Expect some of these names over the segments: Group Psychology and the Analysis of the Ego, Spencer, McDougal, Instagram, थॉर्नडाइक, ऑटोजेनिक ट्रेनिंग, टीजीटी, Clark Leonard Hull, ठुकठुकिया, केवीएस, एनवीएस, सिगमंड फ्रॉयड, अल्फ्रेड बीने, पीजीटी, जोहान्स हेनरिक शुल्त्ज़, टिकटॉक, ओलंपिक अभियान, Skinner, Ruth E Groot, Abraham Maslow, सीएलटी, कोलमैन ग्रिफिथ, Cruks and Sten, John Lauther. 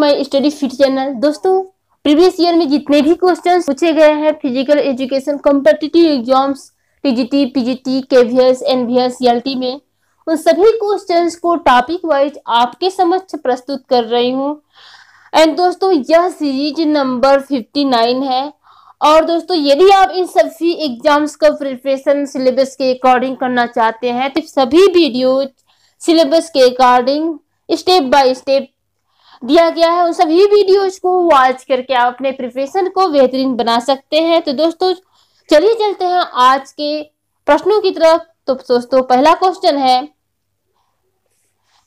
My study fit channel. दोस्तों, previous year में जितने भी क्वेश्चंस पूछे गए हैं physical education competitive exams टीजीटी, पीजीटी, केवीएस, एनवीएस, सीएलटी में, उन सभी क्वेश्चंस को टॉपिक वाइज आपके समक्ष प्रस्तुत कर रही हूं। एंड दोस्तों, यह सीरीज नंबर 59 है। और दोस्तों, यदि आप इन सभी एग्जाम्स का प्रिपरेशन सिलेबस के अकॉर्डिंग करना चाहते हैं तो सभी वीडियोज सिलेबस के अकॉर्डिंग स्टेप बाय स्टेप दिया गया है। उन सभी वीडियोज को वॉच करके आप अपने प्रिपरेशन को बेहतरीन बना सकते हैं। तो दोस्तों, चलिए चलते हैं आज के प्रश्नों की तरफ। तो दोस्तों, पहला क्वेश्चन है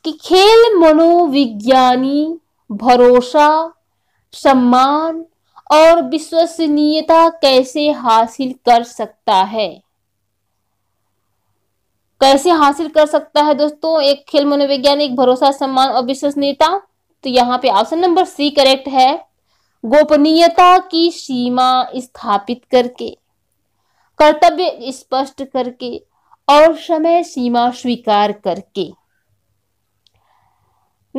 कि खेल मनोविज्ञानी भरोसा, सम्मान और विश्वसनीयता कैसे हासिल कर सकता है? कैसे हासिल कर सकता है दोस्तों एक खेल मनोवैज्ञानिक भरोसा, सम्मान और विश्वसनीयता? तो यहाँ पे ऑप्शन नंबर सी करेक्ट है, गोपनीयता की सीमा स्थापित करके, कर्तव्य स्पष्ट करके और समय सीमा स्वीकार करके।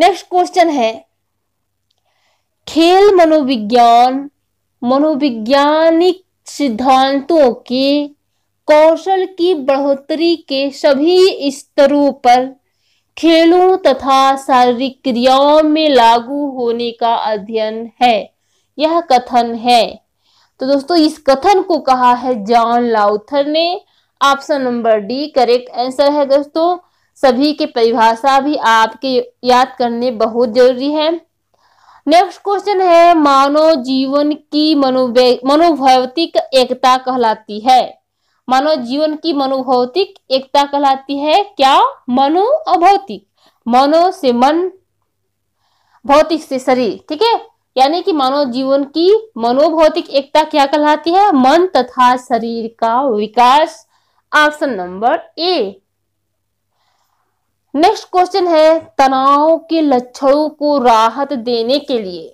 नेक्स्ट क्वेश्चन है, खेल मनोविज्ञान मनोवैज्ञानिक सिद्धांतों के कौशल की बढ़ोतरी के सभी स्तरों पर खेलों तथा शारीरिक क्रियाओं में लागू होने का अध्ययन है, यह कथन है। तो दोस्तों, इस कथन को कहा है जॉन लाउथर ने। Option number D correct answer है। दोस्तों, सभी के परिभाषा भी आपके याद करने बहुत जरूरी है। नेक्स्ट क्वेश्चन है, मानव जीवन की मनोभौतिक एकता कहलाती है। मानव जीवन की मनोभौतिक एकता कहलाती है क्या? मनो और भौतिक, मनो से मन, भौतिक से शरीर, ठीक है। यानी कि मानव जीवन की मनोभौतिक एकता क्या कहलाती है? मन तथा शरीर का विकास। Option number A. Next question है, तनाव के लक्षणों को राहत देने के लिए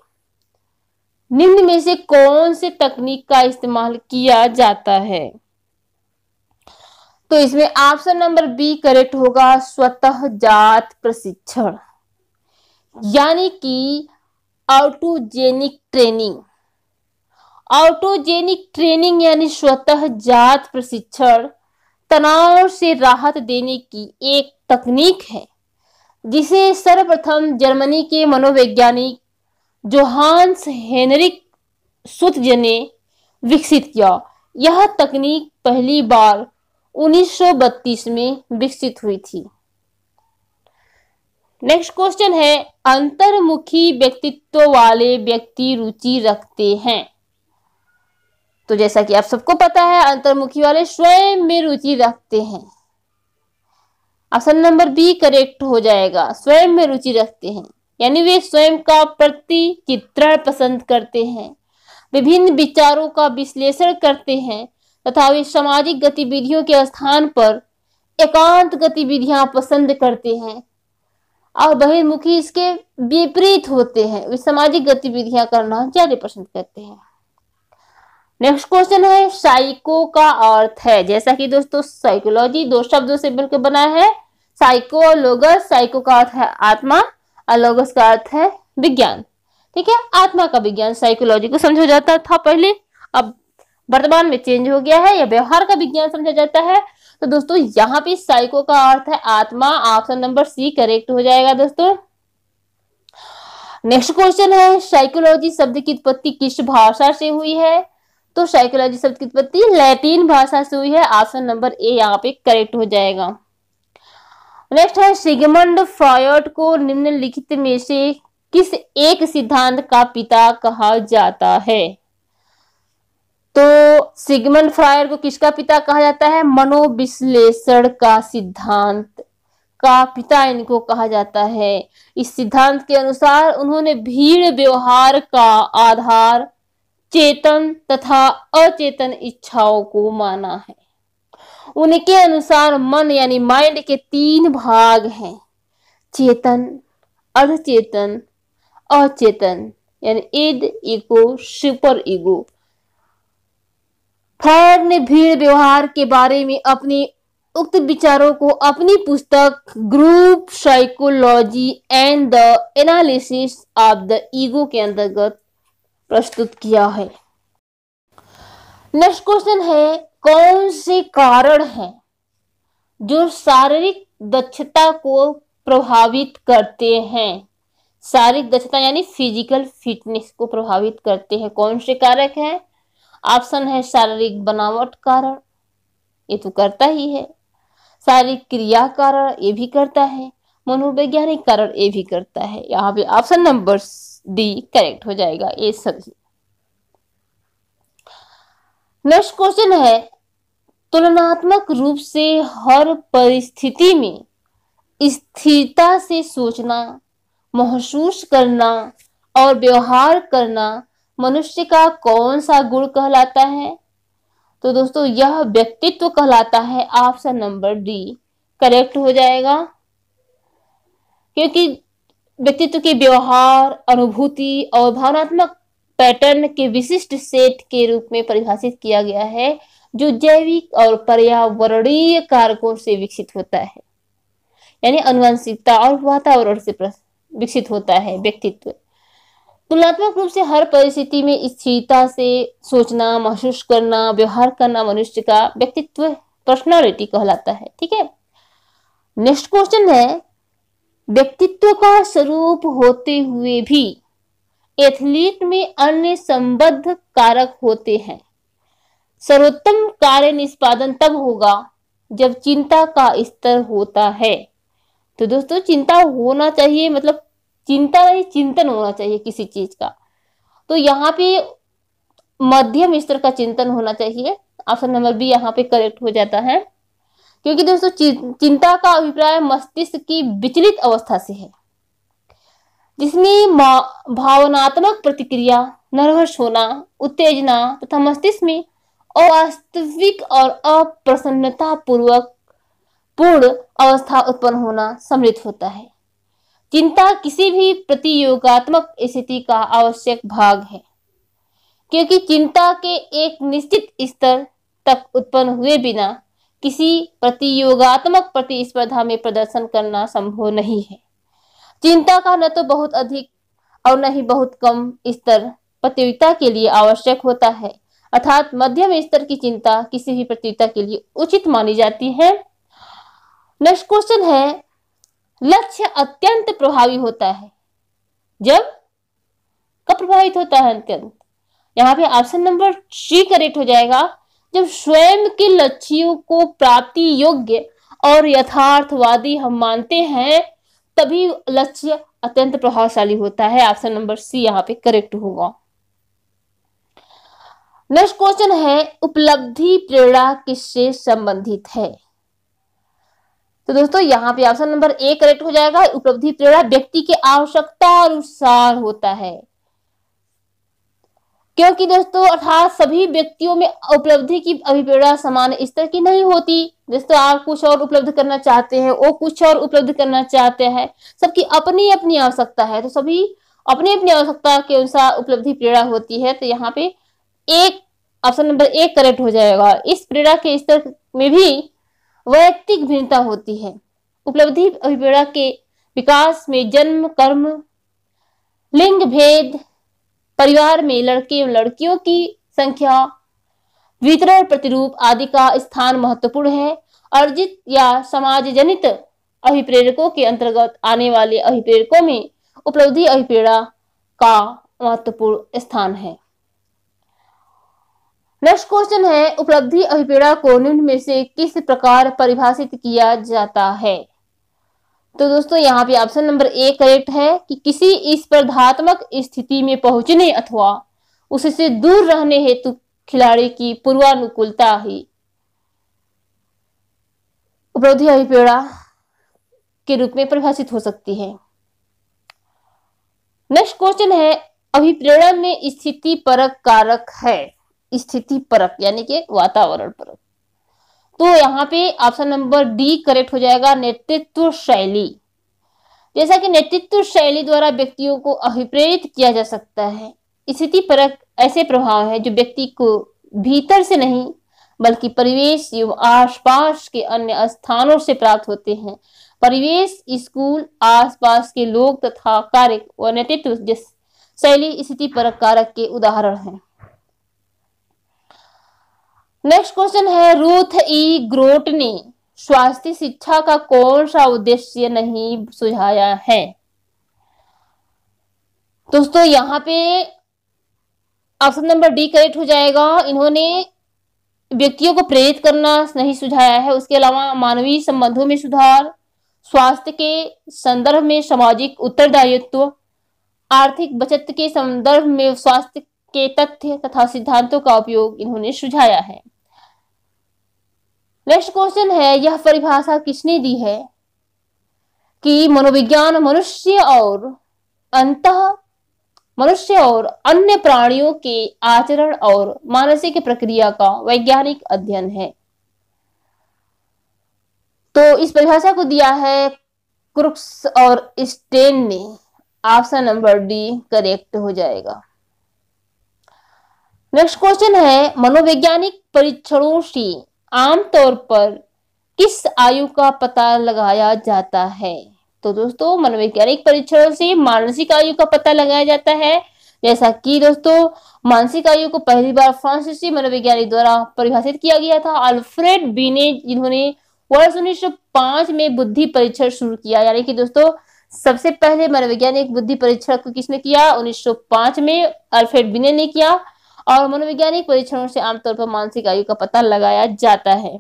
निम्न में से कौन से तकनीक का इस्तेमाल किया जाता है? तो इसमें ऑप्शन नंबर बी करेक्ट होगा, स्वतः जात प्रशिक्षण, यानी कि ऑटोजेनिक ट्रेनिंग। ऑटोजेनिक ट्रेनिंग यानी स्वतः जात प्रशिक्षण तनाव से राहत देने की एक तकनीक है, जिसे सर्वप्रथम जर्मनी के मनोवैज्ञानिक जोहान्स हेनरिक शुल्त्ज़ ने विकसित किया। यह तकनीक पहली बार 1932 में विकसित हुई थी। नेक्स्ट क्वेश्चन है, अंतर्मुखी व्यक्तित्व वाले व्यक्ति रुचि रखते हैं। तो जैसा कि आप सबको पता है, अंतर्मुखी वाले स्वयं में रुचि रखते हैं। ऑप्शन नंबर बी करेक्ट हो जाएगा, स्वयं में रुचि रखते हैं, यानी वे स्वयं का प्रतिचित्रण पसंद करते हैं, विभिन्न विचारों का विश्लेषण करते हैं तथा वे सामाजिक गतिविधियों के स्थान पर एकांत गतिविधियां पसंद करते हैं। और बहिर्मुखी इसके विपरीत होते हैं, वे सामाजिक गतिविधियां करना ज्यादा पसंद करते हैं। नेक्स्ट क्वेश्चन है, साइको का अर्थ है, जैसा कि दोस्तों साइकोलॉजी दो शब्दों से मिलकर बना है, साइको और लोगस। साइको का अर्थ है आत्मा और लोगस का अर्थ है विज्ञान, ठीक है। आत्मा का विज्ञान साइकोलॉजी को समझा जाता था पहले, अब वर्तमान में चेंज हो गया है, या व्यवहार का विज्ञान समझा जाता है। तो दोस्तों, यहाँ पे साइको का अर्थ है आत्मा। ऑप्शन नंबर सी करेक्ट हो जाएगा। दोस्तों, नेक्स्ट क्वेश्चन है, साइकोलॉजी शब्द की उत्पत्ति किस भाषा से हुई है? तो साइकोलॉजी शब्द की उत्पत्ति लैटिन भाषा से हुई है। ऑप्शन नंबर ए यहाँ पे करेक्ट हो जाएगा। नेक्स्ट है, सिगमंड फ्रॉयड को निम्नलिखित में से किस एक सिद्धांत का पिता कहा जाता है? तो सिगमंड फ्रॉयड को किसका पिता कहा जाता है? मनोविश्लेषण का सिद्धांत का पिता इनको कहा जाता है। इस सिद्धांत के अनुसार उन्होंने भीड़ व्यवहार का आधार चेतन तथा अचेतन इच्छाओं को माना है। उनके अनुसार मन यानी माइंड के तीन भाग हैं, चेतन, अर्धचेतन, अचेतन, यानी id, ego, super ego. Freud ने भीड़ व्यवहार के बारे में अपनी उक्त विचारों को अपनी पुस्तक group psychology and the analysis of the ego के अंतर्गत प्रस्तुत किया है। नेक्स्ट क्वेश्चन है, कौन से कारण हैं जो शारीरिक दक्षता को प्रभावित करते हैं? शारीरिक दक्षता यानी फिजिकल फिटनेस को प्रभावित करते हैं कौन से कारक हैं? ऑप्शन है शारीरिक बनावट कारण, ये तो करता ही है, शारीरिक क्रिया कारण, ये भी करता है, मनोवैज्ञानिक कारण, ये भी करता है। यहाँ पे ऑप्शन नंबर डी करेक्ट हो जाएगा, ये सभी। नेक्स्ट क्वेश्चन है, तुलनात्मक रूप से हर परिस्थिति में स्थिरता से सोचना, महसूस करना और व्यवहार करना मनुष्य का कौन सा गुण कहलाता है? तो दोस्तों यह व्यक्तित्व कहलाता है, ऑप्शन नंबर डी करेक्ट हो जाएगा, क्योंकि व्यक्तित्व के व्यवहार, अनुभूति और भावनात्मक पैटर्न के विशिष्ट सेट के रूप में परिभाषित किया गया है जो जैविक और पर्यावरणीय कारकों से विकसित होता है, यानी अनुवांशिकता और वातावरण से विकसित होता है व्यक्तित्व। तुलनात्मक रूप से हर परिस्थिति में स्थिरता से सोचना, महसूस करना, व्यवहार करना मनुष्य का व्यक्तित्व, पर्सनालिटी कहलाता है। ठीक है, नेक्स्ट क्वेश्चन है, व्यक्तित्व का स्वरूप होते हुए भी एथलीट में अन्य संबद्ध कारक होते हैं। सर्वोत्तम कार्य निष्पादन तब होगा जब चिंता का स्तर होता है। तो दोस्तों चिंता होना चाहिए, मतलब चिंता नहीं, चिंतन होना चाहिए किसी चीज का, तो यहाँ पे मध्यम स्तर का चिंतन होना चाहिए, ऑप्शन नंबर बी यहाँ पे करेक्ट हो जाता है, क्योंकि दोस्तों चिंता का अभिप्राय मस्तिष्क की विचलित अवस्था से है जिसमें भावनात्मक प्रतिक्रिया, नर्वस होना, उत्तेजना तथा मस्तिष्क में अवास्तविक और अप्रसन्नता पूर्वक पूर्ण अवस्था उत्पन्न होना सम्मिलित होता है। चिंता किसी भी प्रतियोगात्मक स्थिति का आवश्यक भाग है, क्योंकि चिंता के एक निश्चित स्तर तक उत्पन्न हुए बिना किसी प्रतियोगात्मक प्रतिस्पर्धा में प्रदर्शन करना संभव नहीं है। चिंता का न तो बहुत अधिक और न ही बहुत कम स्तर प्रतियोगिता के लिए आवश्यक होता है, अर्थात मध्यम स्तर की चिंता किसी भी प्रतियोगिता के लिए उचित मानी जाती है। नेक्स्ट क्वेश्चन है, लक्ष्य अत्यंत प्रभावी होता है जब कब प्रभावित होता है अत्यंत? यहाँ पे ऑप्शन नंबर सी करेक्ट हो जाएगा, जब स्वयं के लक्ष्यों को प्राप्ति योग्य और यथार्थवादी हम मानते हैं तभी लक्ष्य अत्यंत प्रभावशाली होता है, ऑप्शन नंबर सी यहाँ पे करेक्ट होगा। नेक्स्ट क्वेश्चन है, उपलब्धि प्रेरणा किससे संबंधित है? तो दोस्तों यहाँ पे ऑप्शन नंबर ए करेक्ट हो जाएगा, उपलब्धि प्रेरणा व्यक्ति के आवश्यकता अनुसार होता है, क्योंकि दोस्तों अर्थात सभी व्यक्तियों में उपलब्धि की अभिप्रेरणा समान स्तर की नहीं होती। दोस्तों आप कुछ और उपलब्ध करना चाहते हैं, वो कुछ और उपलब्ध करना चाहते हैं, सबकी अपनी अपनी आवश्यकता है, तो सभी अपनी अपनी आवश्यकता के अनुसार उपलब्धि प्रेरणा होती है। तो यहाँ पे एक ऑप्शन नंबर ए करेक्ट हो जाएगा। इस प्रेरणा के स्तर में भी वैयक्तिक भिन्नता होती है। उपलब्धि अभिप्रेरणा के विकास में जन्म, कर्म, लिंग भेद, परिवार में लड़के और लड़कियों की संख्या, वितरण, प्रतिरूप आदि का स्थान महत्वपूर्ण है। अर्जित या समाज जनित अभिप्रेरकों के अंतर्गत आने वाले अभिप्रेरकों में उपलब्धि अभिप्रेरणा का महत्वपूर्ण स्थान है। नेक्स्ट क्वेश्चन है, उपलब्धि अभिप्रेरणा को निम्न में से किस प्रकार परिभाषित किया जाता है? तो दोस्तों यहाँ पे ऑप्शन नंबर ए करेक्ट है कि किसी स्पर्धात्मक स्थिति में पहुंचने अथवा उससे दूर रहने हेतु खिलाड़ी की पूर्वानुकूलता ही उपलब्धि अभिप्रेरणा के रूप में परिभाषित हो सकती है। नेक्स्ट क्वेश्चन है, अभिप्रेरणा में स्थिति परक कारक है, स्थिति परक यानी कि वातावरण परक। तो यहाँ पे ऑप्शन नंबर डी करेक्ट हो जाएगा, नेतृत्व शैली। जैसा कि नेतृत्व शैली द्वारा व्यक्तियों को अभिप्रेरित किया जा सकता है, स्थिति परक ऐसे प्रभाव है जो व्यक्ति को भीतर से नहीं बल्कि परिवेश एवं आसपास के अन्य स्थानों से प्राप्त होते हैं। परिवेश, स्कूल, आसपास के लोग तथा कार्य व नेतृत्व जैसे शैली स्थिति परक कारक के उदाहरण हैं। नेक्स्ट क्वेश्चन है, रूथ ई ग्रोट ने स्वास्थ्य शिक्षा का कौन सा उद्देश्य नहीं सुझाया है। दोस्तों यहाँ पे ऑप्शन नंबर डी करेक्ट हो जाएगा। इन्होंने व्यक्तियों को प्रेरित करना नहीं सुझाया है। उसके अलावा मानवीय संबंधों में सुधार, स्वास्थ्य के संदर्भ में सामाजिक उत्तरदायित्व, आर्थिक बचत के संदर्भ में स्वास्थ्य के तथ्य तथा सिद्धांतों का उपयोग इन्होंने सुझाया है। नेक्स्ट क्वेश्चन है, यह परिभाषा किसने दी है कि मनोविज्ञान मनुष्य और अन्य प्राणियों के आचरण और मानसिक प्रक्रिया का वैज्ञानिक अध्ययन है। तो इस परिभाषा को दिया है क्रुक्स और स्टेन ने। ऑप्शन नंबर डी करेक्ट हो जाएगा। नेक्स्ट क्वेश्चन है, मनोवैज्ञानिक परीक्षणों से आमतौर पर किस आयु का पता लगाया जाता है। तो दोस्तों मनोवैज्ञानिक परीक्षणों से मानसिक आयु का पता लगाया जाता है। जैसा कि दोस्तों मानसिक आयु को पहली बार फ्रांसीसी मनोवैज्ञानिक द्वारा परिभाषित किया गया था, अल्फ्रेड बीने, जिन्होंने वर्ष 1905 में बुद्धि परीक्षण शुरू किया। यानी कि दोस्तों सबसे पहले मनोवैज्ञानिक बुद्धि परीक्षण को किसने किया, 1905 में अल्फ्रेड बीने ने किया। और मनोवैज्ञानिक परीक्षणों से आमतौर पर मानसिक आयु का पता लगाया जाता है।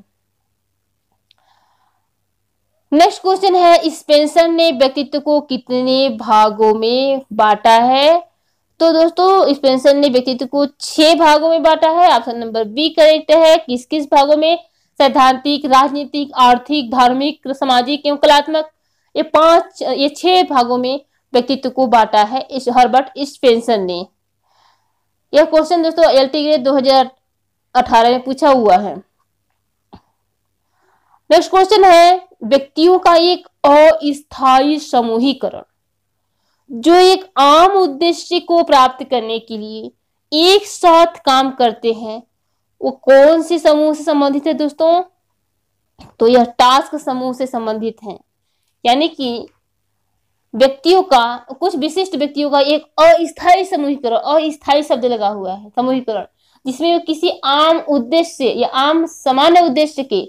नेक्स्ट क्वेश्चन है, स्पेंसर ने व्यक्तित्व को कितने भागों में बांटा है। तो दोस्तों स्पेंसर ने व्यक्तित्व को 6 भागों में बांटा है। ऑप्शन नंबर बी करेक्ट है। किस किस भागों में? सैद्धांतिक, राजनीतिक, आर्थिक, धार्मिक, सामाजिक एवं कलात्मक, ये 6 भागों में व्यक्तित्व को बांटा है इस हर्बर्ट स्पेंसर ने। यह क्वेश्चन दोस्तों एलटी ग्रेड 2018 में पूछा हुआ है। नेक्स्ट क्वेश्चन है, व्यक्तियों का एक अस्थायी समूहीकरण जो एक आम उद्देश्य को प्राप्त करने के लिए एक साथ काम करते हैं, वो कौन से समूह से संबंधित है दोस्तों? तो यह टास्क समूह से संबंधित है। यानी कि व्यक्तियों का, कुछ विशिष्ट व्यक्तियों का एक अस्थायी समूहीकरण, अस्थायी शब्द लगा हुआ है समूहीकरण, जिसमें वो किसी आम उद्देश्य या आम सामान्य उद्देश्य के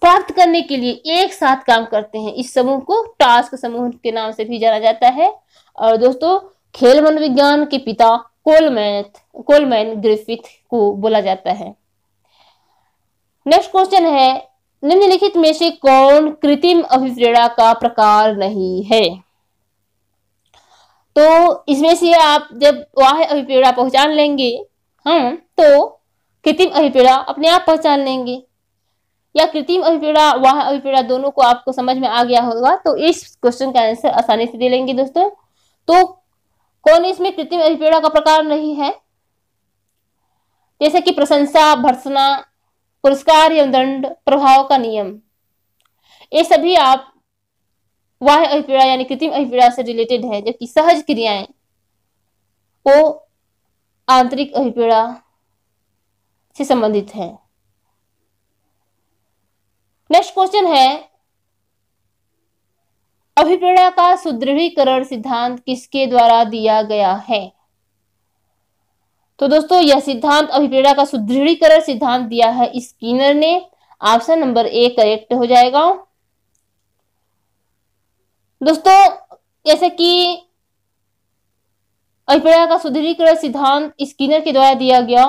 प्राप्त करने के लिए एक साथ काम करते हैं। इस समूह को टास्क समूह के नाम से भी जाना जाता है। और दोस्तों खेल मनोविज्ञान के पिता कोलमैन ग्रिफिथ को बोला जाता है। नेक्स्ट क्वेश्चन है, निम्नलिखित में से कौन कृत्रिम अभिप्रेरणा का प्रकार नहीं है। तो इसमें से आप जब वाह्य अभिप्रेरणा पहचान लेंगे हम, तो कृत्रिम अभिप्रेरणा अपने आप पहचान लेंगे, या कृत्रिम अभिप्रेरणा वाह्य अभिप्रेरणा दोनों को आपको समझ में आ गया होगा, तो इस क्वेश्चन का आंसर आसानी से दे लेंगे दोस्तों। तो कौन इसमें कृत्रिम अभिप्रेरणा का प्रकार नहीं है? जैसे कि प्रशंसा, भर्त्सना, पुरस्कार एवं दंड, प्रभाव का नियम, ये सभी आप वाह्य अभिप्रेरणा यानी कृत्रिम अभिप्रेरणा से रिलेटेड है, जबकि सहज क्रियाएं वो आंतरिक अभिप्रेरणा से संबंधित है। नेक्स्ट क्वेश्चन है, अभिप्रेरणा का सुदृढ़ीकरण सिद्धांत किसके द्वारा दिया गया है। तो दोस्तों यह सिद्धांत, अभिप्रेरणा का सुदृढ़ीकरण सिद्धांत दिया है स्किनर ने। ऑप्शन नंबर ए करेक्ट हो जाएगा। दोस्तों जैसे कि अभिप्रेरणा का सुदृढ़ीकरण सिद्धांत स्किनर के द्वारा दिया गया,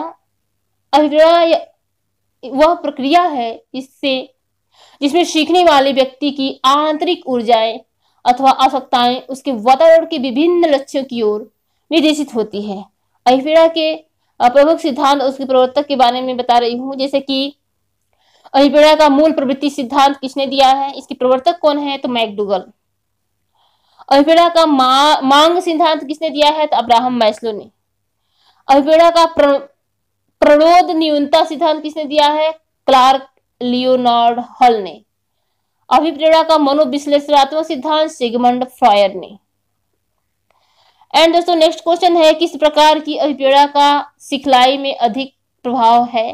अभिप्रेरणा वह प्रक्रिया है जिसमें सीखने वाले व्यक्ति की आंतरिक ऊर्जाएं अथवा आवश्यकताएं उसके वातावरण के विभिन्न लक्ष्यों की ओर निर्देशित होती है। अभिप्रेरणा के प्रमुख सिद्धांत उसके प्रवर्तक के बारे में बता रही हूँ। जैसे कि अभिप्रेरणा का मूल प्रवृत्ति सिद्धांत किसने दिया है, इसके प्रवर्तक कौन है? तो मैकडूगल। अभिप्रेरणा का मांग सिद्धांत किसने दिया है? तो अब्राहम मैस्लो ने। अभिप्रेरणा का प्रणोद न्यूनता सिद्धांत किसने दिया है? क्लार्क लियोनार्ड हल ने। अभिप्रेरणा का मनोविश्लेषणात्मक सिद्धांत सिगमंड फ्रॉयड ने। एंड दोस्तों नेक्स्ट क्वेश्चन है, किस प्रकार की अभिप्रेरणा का सिखलाई में अधिक प्रभाव है।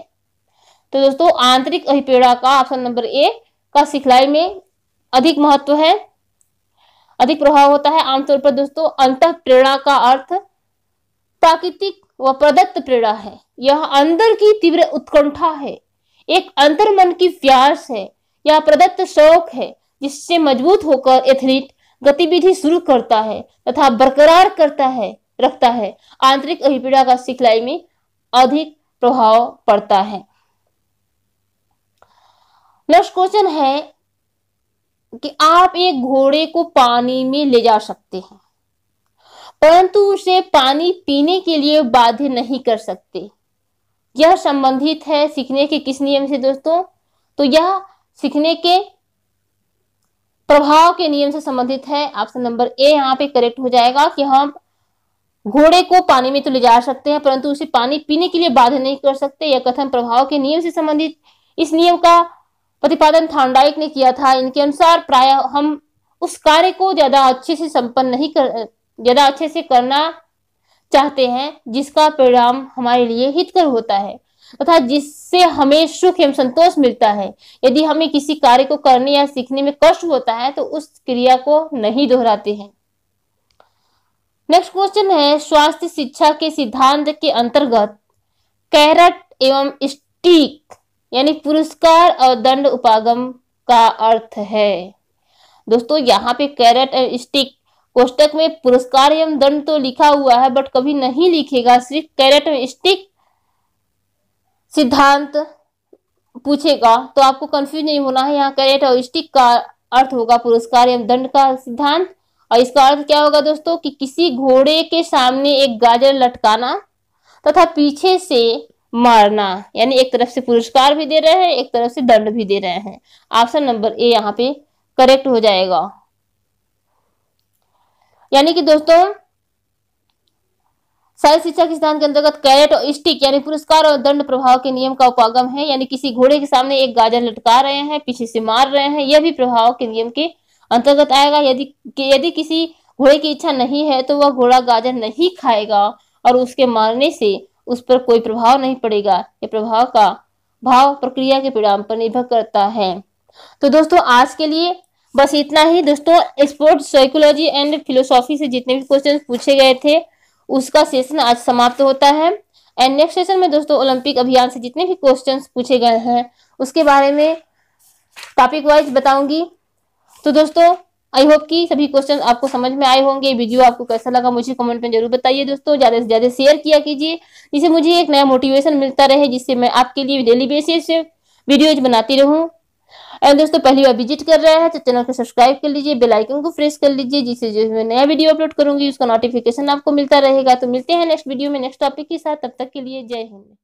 तो दोस्तों आंतरिक अभिप्रेरणा का ऑप्शन नंबर ए का सिखलाई में अधिक महत्व है, अधिक प्रभाव होता है। आमतौर पर दोस्तों अंतः प्रेरणा का अर्थ प्राकृतिक व प्रदत्त प्रेरणा है। यह अंदर की तीव्र उत्कंठा है, एक अंतर्मन की प्यास है या प्रदत्त शौक है जिससे मजबूत होकर एथलीट गतिविधि शुरू करता है तथा बरकरार करता है रखता है। आंतरिक अभिप्रेरणा का सिखलाई में अधिक प्रभाव पड़ता है। नेक्स्ट क्वेश्चन है कि आप एक घोड़े को पानी में ले जा सकते हैं परंतु उसे पानी पीने के लिए बाध्य नहीं कर सकते। यह संबंधित है सीखने के किस नियम से दोस्तों? तो यह सीखने के प्रभाव के नियम से संबंधित है। ऑप्शन नंबर ए यहाँ पे करेक्ट हो जाएगा कि हम घोड़े को पानी में तो ले जा सकते हैं परंतु उसे पानी पीने के लिए बाध्य नहीं कर सकते। यह कथन प्रभाव के नियम से संबंधित, इस नियम का प्रतिपादन थॉर्नडाइक ने किया था। इनके अनुसार प्रायः हम उस कार्य को ज्यादा अच्छे से करना चाहते हैं जिसका परिणाम हमारे लिए हितकर होता है तथा जिससे हमें सुख एवं संतोष मिलता है। यदि हमें किसी कार्य को करने या सीखने में कष्ट होता है तो उस क्रिया को नहीं दोहराते हैं। नेक्स्ट क्वेश्चन है स्वास्थ्य शिक्षा के सिद्धांत के अंतर्गत कैरेट एवं स्टिक यानी पुरस्कार और दंड उपागम का अर्थ है। दोस्तों यहाँ पे कैरेट एंड स्टिक कोष्टक में पुरस्कार एवं दंड तो लिखा हुआ है बट कभी नहीं लिखेगा, सिर्फ कैरेट एंड स्टिक सिद्धांत पूछेगा तो आपको कंफ्यूज नहीं होना है। यहाँ कैरेट और स्टिक का अर्थ होगा पुरस्कार एवं दंड का सिद्धांत और इसका अर्थ क्या होगा दोस्तों कि किसी घोड़े के सामने एक गाजर लटकाना तथा पीछे से मारना, यानी एक तरफ से पुरस्कार भी दे रहे हैं एक तरफ से दंड भी दे रहे हैं। ऑप्शन नंबर ए यहाँ पे करेक्ट हो जाएगा। यानी कि दोस्तों शारीरिक शिक्षा के सिद्धांत के अंतर्गत कैरेट और स्टिक यानी पुरस्कार और दंड प्रभाव के नियम का उपागम है। यानी किसी घोड़े के सामने एक गाजर लटका रहे हैं पीछे से मार रहे हैं, यह भी प्रभाव के नियम के अंतर्गत आएगा। यदि किसी घोड़े की इच्छा नहीं है तो वह घोड़ा गाजर नहीं खाएगा और उसके मारने से उस पर कोई प्रभाव नहीं पड़ेगा। यह प्रभाव का भाव प्रक्रिया के परिणाम पर निर्भर करता है। तो दोस्तों आज के लिए बस इतना ही। दोस्तों स्पोर्ट्स साइकोलॉजी एंड फिलोसॉफी से जितने भी क्वेश्चन पूछे गए थे उसका सेशन आज समाप्त होता है एंड नेक्स्ट सेशन में दोस्तों ओलंपिक अभियान से जितने भी क्वेश्चन पूछे गए हैं उसके बारे में टॉपिक वाइज बताऊंगी। तो दोस्तों आई होप कि सभी क्वेश्चन आपको समझ में आए होंगे। वीडियो आपको कैसा लगा मुझे कमेंट में जरूर बताइए दोस्तों, ज़्यादा से ज़्यादा शेयर किया कीजिए जिससे मुझे एक नया मोटिवेशन मिलता रहे, जिससे मैं आपके लिए डेली बेसिस पे वीडियोज बनाती रहूं। एंड दोस्तों पहली बार विजिट कर रहे हैं तो चैनल को सब्सक्राइब कर लीजिए, बेल आइकन को प्रेस कर लीजिए जिससे जो मैं नया वीडियो अपलोड करूँगी उसका नोटिफिकेशन आपको मिलता रहेगा। तो मिलते हैं नेक्स्ट वीडियो में नेक्स्ट टॉपिक के साथ, तब तक के लिए जय हिंद।